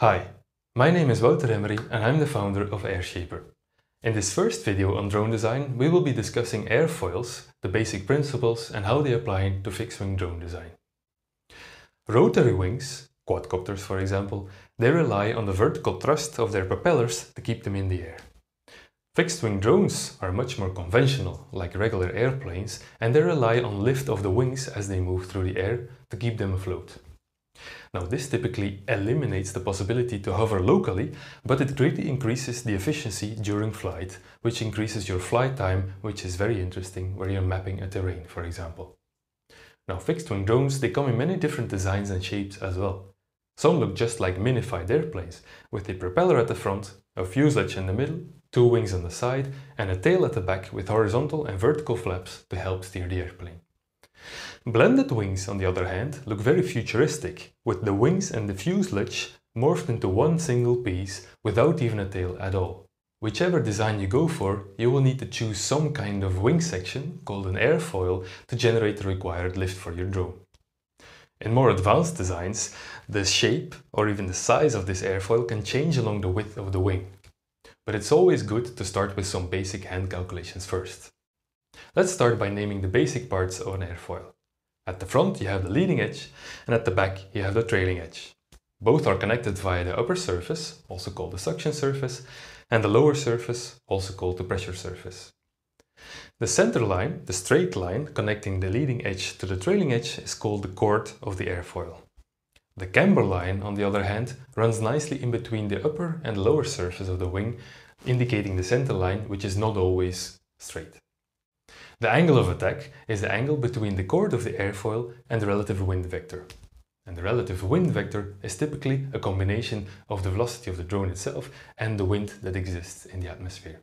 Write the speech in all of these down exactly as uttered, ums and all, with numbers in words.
Hi, my name is Wouter Hemmery and I'm the founder of Airshaper. In this first video on drone design, we will be discussing airfoils, the basic principles and how they apply to fixed-wing drone design. Rotary wings, quadcopters for example, they rely on the vertical thrust of their propellers to keep them in the air. Fixed-wing drones are much more conventional, like regular airplanes, and they rely on lift of the wings as they move through the air to keep them afloat. Now, this typically eliminates the possibility to hover locally, but it greatly increases the efficiency during flight, which increases your flight time, which is very interesting where you're mapping a terrain, for example. Now, fixed-wing drones, they come in many different designs and shapes as well. Some look just like minified airplanes, with a propeller at the front, a fuselage in the middle, two wings on the side, and a tail at the back with horizontal and vertical flaps to help steer the airplane. Blended wings, on the other hand, look very futuristic, with the wings and the fuselage morphed into one single piece without even a tail at all. Whichever design you go for, you will need to choose some kind of wing section, called an airfoil, to generate the required lift for your drone. In more advanced designs, the shape or even the size of this airfoil can change along the width of the wing. But it's always good to start with some basic hand calculations first. Let's start by naming the basic parts of an airfoil. At the front you have the leading edge, and at the back you have the trailing edge. Both are connected via the upper surface, also called the suction surface, and the lower surface, also called the pressure surface. The center line, the straight line connecting the leading edge to the trailing edge, is called the chord of the airfoil. The camber line, on the other hand, runs nicely in between the upper and lower surface of the wing, indicating the center line, which is not always straight. The angle of attack is the angle between the chord of the airfoil and the relative wind vector. And the relative wind vector is typically a combination of the velocity of the drone itself and the wind that exists in the atmosphere.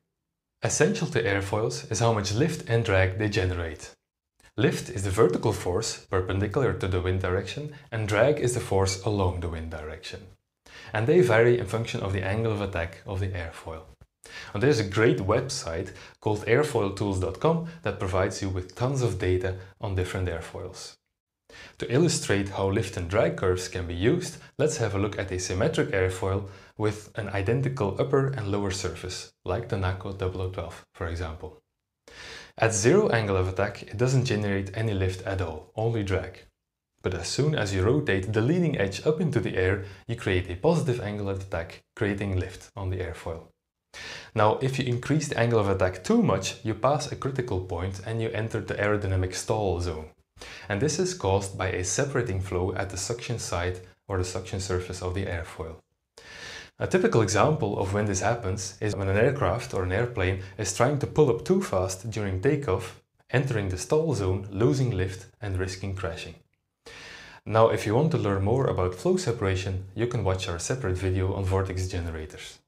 Essential to airfoils is how much lift and drag they generate. Lift is the vertical force perpendicular to the wind direction, and drag is the force along the wind direction. And they vary in function of the angle of attack of the airfoil. And there's a great website called airfoil tools dot com that provides you with tons of data on different airfoils. To illustrate how lift and drag curves can be used, let's have a look at a symmetric airfoil with an identical upper and lower surface, like the NACA double oh twelve, for example. At zero angle of attack, it doesn't generate any lift at all, only drag. But as soon as you rotate the leading edge up into the air, you create a positive angle of attack, creating lift on the airfoil. Now, if you increase the angle of attack too much, you pass a critical point and you enter the aerodynamic stall zone. And this is caused by a separating flow at the suction side or the suction surface of the airfoil. A typical example of when this happens is when an aircraft or an airplane is trying to pull up too fast during takeoff, entering the stall zone, losing lift and risking crashing. Now, if you want to learn more about flow separation, you can watch our separate video on vortex generators.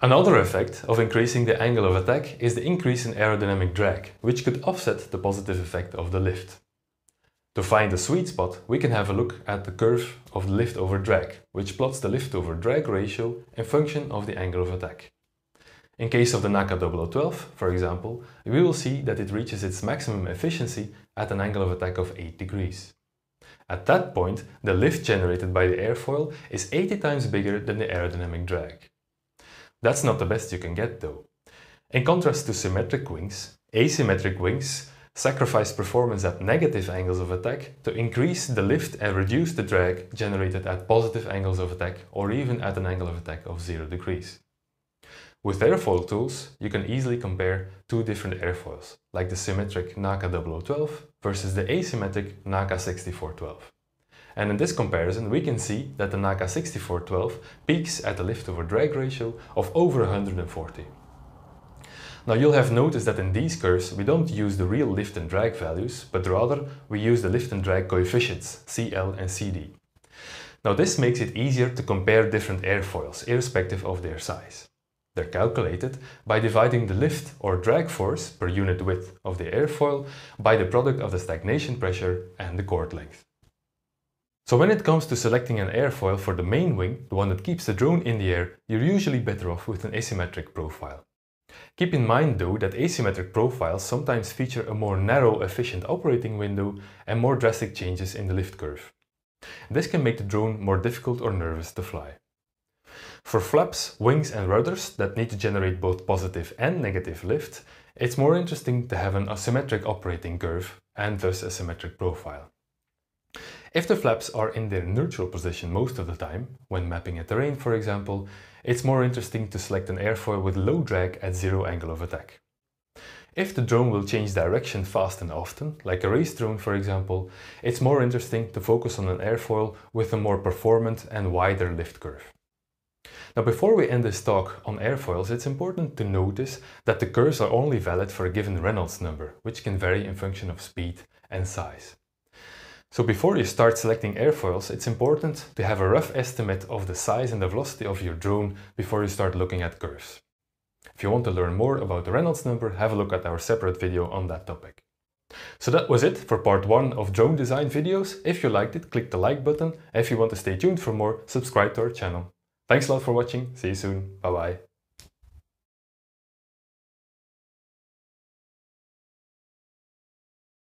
Another effect of increasing the angle of attack is the increase in aerodynamic drag, which could offset the positive effect of the lift. To find the sweet spot, we can have a look at the curve of lift over drag, which plots the lift over drag ratio in function of the angle of attack. In case of the NACA double oh twelve, for example, we will see that it reaches its maximum efficiency at an angle of attack of eight degrees. At that point, the lift generated by the airfoil is eighty times bigger than the aerodynamic drag. That's not the best you can get though. In contrast to symmetric wings, asymmetric wings sacrifice performance at negative angles of attack to increase the lift and reduce the drag generated at positive angles of attack or even at an angle of attack of zero degrees. With airfoil tools, you can easily compare two different airfoils, like the symmetric NACA double oh twelve versus the asymmetric NACA sixty-four twelve. And in this comparison, we can see that the NACA sixty-four twelve peaks at a lift over drag ratio of over one hundred forty. Now, you'll have noticed that in these curves we don't use the real lift and drag values, but rather we use the lift and drag coefficients, C L and C D. Now, this makes it easier to compare different airfoils, irrespective of their size. They're calculated by dividing the lift or drag force per unit width of the airfoil by the product of the stagnation pressure and the chord length. So when it comes to selecting an airfoil for the main wing, the one that keeps the drone in the air, you're usually better off with an asymmetric profile. Keep in mind though that asymmetric profiles sometimes feature a more narrow, efficient operating window and more drastic changes in the lift curve. This can make the drone more difficult or nervous to fly. For flaps, wings and rudders that need to generate both positive and negative lift, it's more interesting to have an asymmetric operating curve and thus a symmetric profile. If the flaps are in their neutral position most of the time, when mapping a terrain for example, it's more interesting to select an airfoil with low drag at zero angle of attack. If the drone will change direction fast and often, like a race drone for example, it's more interesting to focus on an airfoil with a more performant and wider lift curve. Now, before we end this talk on airfoils, it's important to notice that the curves are only valid for a given Reynolds number, which can vary in function of speed and size. So before you start selecting airfoils, it's important to have a rough estimate of the size and the velocity of your drone before you start looking at curves. If you want to learn more about the Reynolds number, have a look at our separate video on that topic. So that was it for part one of drone design videos. If you liked it, click the like button. If you want to stay tuned for more, subscribe to our channel. Thanks a lot for watching. See you soon. Bye bye.